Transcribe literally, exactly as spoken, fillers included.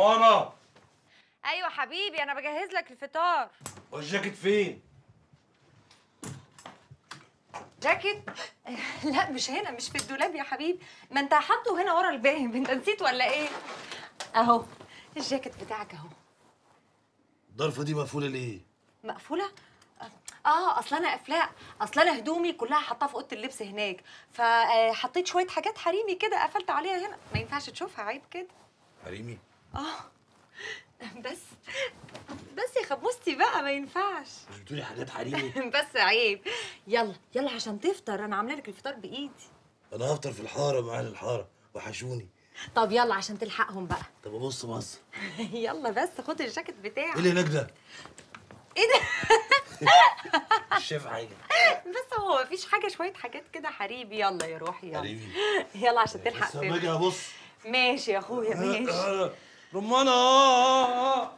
امانه. ايوه حبيبي انا بجهز لك الفطار. والجاكيت فين؟ جاكيت؟ لا مش هنا، مش في الدولاب يا حبيبي. ما انت حاطه هنا ورا الباهي، انت نسيت ولا ايه؟ اهو الجاكيت بتاعك اهو. الضرفه دي مقفوله ليه؟ مقفوله؟ اه اصل انا قافلاه، اصل انا هدومي كلها حاطاها في اوضه اللبس هناك، فحطيت شويه حاجات حريمي كده قفلت عليها هنا، ما ينفعش تشوفها عيب كده. حريمي؟ اه بس بس يا خبوستي بقى ما ينفعش. مش بتقولي حاجات حريمي؟ بس عيب. يلا يلا عشان تفطر، انا عامله لك الفطار بايدي. انا هفطر في الحاره مع اهل الحاره، وحشوني. طب يلا عشان تلحقهم بقى. طب ابص بص. يلا بس خد الجاكيت بتاعك. ايه اللي هناك ده؟ ايه ده؟ مش شايف حاجه. بس هو مفيش حاجه، شويه حاجات كده حريبي. يلا يا روحي يلا. حريبي. يلا عشان تلحق. بس اما اجي ابص. ماشي يا اخويا ماشي. رمانه.